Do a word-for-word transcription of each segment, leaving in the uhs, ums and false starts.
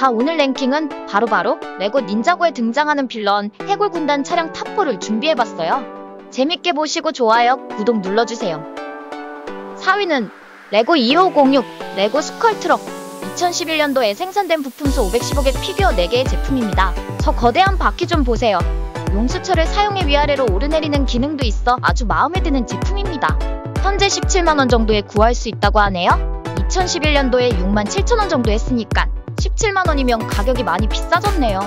자, 오늘 랭킹은 바로바로 바로 레고 닌자고에 등장하는 빌런 해골군단 차량 탑 포를 준비해봤어요. 재밌게 보시고 좋아요, 구독 눌러주세요. 사 위는 레고 이오공육 레고 스컬트럭. 이천십일 년도에 생산된 부품수 오백십오 개 피규어 네 개의 제품입니다. 저 거대한 바퀴 좀 보세요. 용수철을 사용해 위아래로 오르내리는 기능도 있어 아주 마음에 드는 제품입니다. 현재 십칠만 원 정도에 구할 수 있다고 하네요. 이천십일 년도에 육만 칠천 원 정도 했으니까 십칠만 원이면 가격이 많이 비싸졌네요.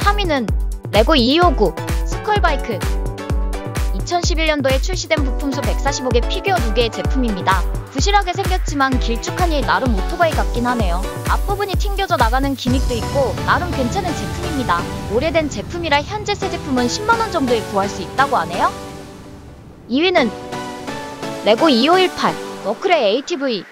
삼 위는 레고 이오구 스컬바이크. 이천십일 년도에 출시된 부품수 백사십오 개 피규어 두 개의 제품입니다. 부실하게 생겼지만 길쭉하니 나름 오토바이 같긴 하네요. 앞부분이 튕겨져 나가는 기믹도 있고 나름 괜찮은 제품입니다. 오래된 제품이라 현재 새 제품은 십만 원 정도에 구할 수 있다고 하네요. 이 위는 레고 이오일팔 너클의 에이티브이.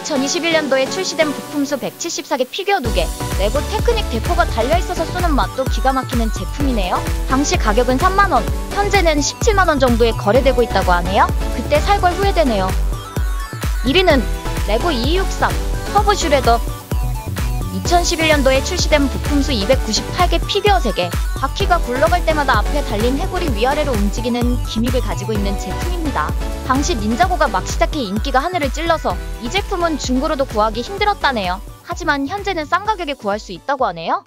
이천이십일 년도에 출시된 부품수 백칠십사 개 피규어 두 개, 레고 테크닉 대포가 달려있어서 쏘는 맛도 기가 막히는 제품이네요. 당시 가격은 삼만 원, 현재는 십칠만 원 정도에 거래되고 있다고 하네요. 그때 살 걸 후회되네요. 일 위는 레고 이이육삼 터보 슈레더. 이천십일 년도에 출시된 부품수 이백구십팔 개 피규어 세 개, 바퀴가 굴러갈 때마다 앞에 달린 해골이 위아래로 움직이는 기믹을 가지고 있는 제품입니다. 당시 닌자고가 막 시작해 인기가 하늘을 찔러서 이 제품은 중고로도 구하기 힘들었다네요. 하지만 현재는 싼 가격에 구할 수 있다고 하네요.